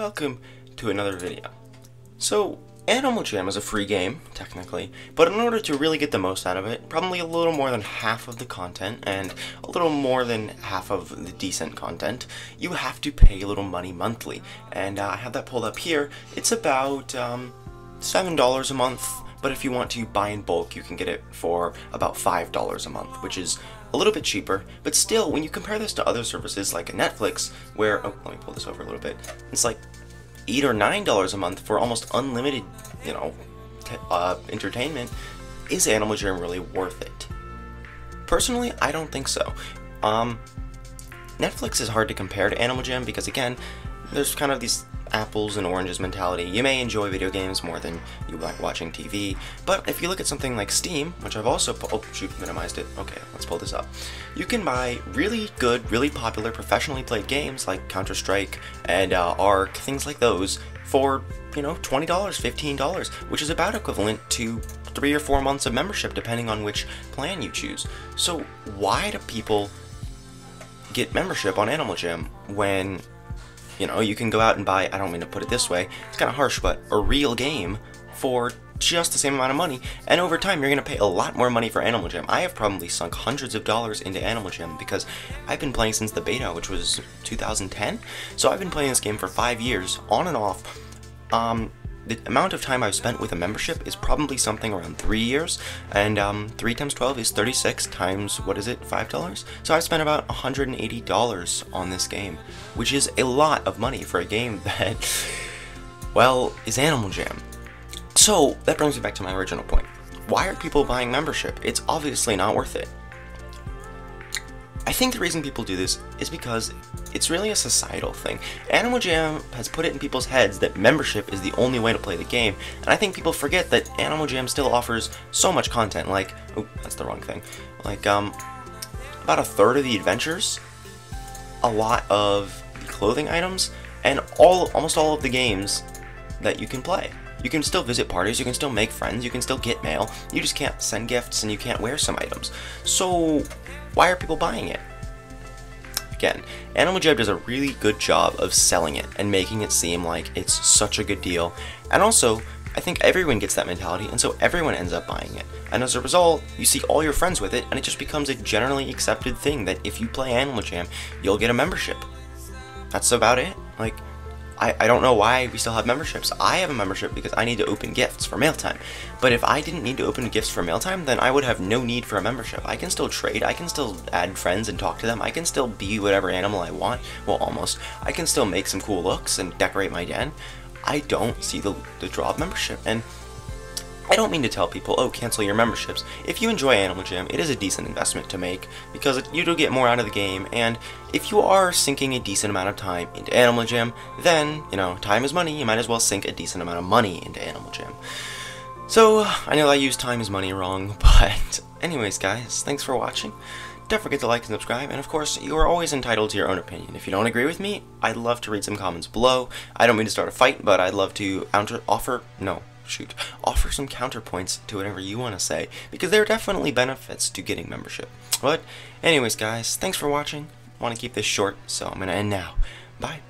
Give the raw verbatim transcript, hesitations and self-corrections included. Welcome to another video. So, Animal Jam is a free game, technically, but in order to really get the most out of it, probably a little more than half of the content, and a little more than half of the decent content, you have to pay a little money monthly. And uh, I have that pulled up here. It's about um, seven dollars a month, but if you want to buy in bulk, you can get it for about five dollars a month, which is a little bit cheaper, but still, when you compare this to other services like Netflix, where, oh, let me pull this over a little bit, it's like eight or nine dollars a month for almost unlimited, you know, t uh, entertainment. Is Animal Jam really worth it? Personally, I don't think so. Um, Netflix is hard to compare to Animal Jam because, again, there's kind of these apples and oranges mentality. You may enjoy video games more than you like watching T V, but if you look at something like Steam, which I've also, oh shoot, minimized it, okay, let's pull this up. You can buy really good, really popular, professionally played games like Counter-Strike and uh, ARK, things like those, for, you know, twenty dollars, fifteen dollars, which is about equivalent to three or four months of membership, depending on which plan you choose. So why do people get membership on Animal Jam when, you know, you can go out and buy, I don't mean to put it this way, it's kind of harsh, but a real game for just the same amount of money, and over time you're going to pay a lot more money for Animal Jam. I have probably sunk hundreds of dollars into Animal Jam because I've been playing since the beta, which was two thousand ten, so I've been playing this game for five years, on and off. Um, the amount of time I've spent with a membership is probably something around three years, and um, three times twelve is thirty-six times, what is it, five dollars? So I spent about one hundred eighty dollars on this game, which is a lot of money for a game that, well, is Animal Jam. So that brings me back to my original point. Why are people buying membership? It's obviously not worth it. I think the reason people do this is because it's really a societal thing. Animal Jam has put it in people's heads that membership is the only way to play the game, and I think people forget that Animal Jam still offers so much content, like, oh, that's the wrong thing, like, um, about a third of the adventures, a lot of the clothing items, and all, almost all of the games that you can play. You can still visit parties, you can still make friends, you can still get mail, you just can't send gifts and you can't wear some items. So why are people buying it? Again, Animal Jam does a really good job of selling it and making it seem like it's such a good deal. And also, I think everyone gets that mentality, and so everyone ends up buying it. And as a result, you see all your friends with it, and it just becomes a generally accepted thing that if you play Animal Jam, you'll get a membership. That's about it. Like, I, I don't know why we still have memberships. I have a membership because I need to open gifts for mail time. But if I didn't need to open gifts for mail time, then I would have no need for a membership. I can still trade, I can still add friends and talk to them, I can still be whatever animal I want, well almost. I can still make some cool looks and decorate my den. I don't see the, the draw of membership. And I don't mean to tell people, oh, cancel your memberships. If you enjoy Animal Jam, it is a decent investment to make because you do get more out of the game, and if you are sinking a decent amount of time into Animal Jam, then, you know, time is money, you might as well sink a decent amount of money into Animal Jam. So, I know I used time is money wrong, but anyways, guys, thanks for watching. Don't forget to like and subscribe, and of course, you are always entitled to your own opinion. If you don't agree with me, I'd love to read some comments below. I don't mean to start a fight, but I'd love to offer, no. Shoot, offer some counterpoints to whatever you want to say, because there are definitely benefits to getting membership. But anyways, guys, thanks for watching. I want to keep this short, so I'm gonna end now. Bye.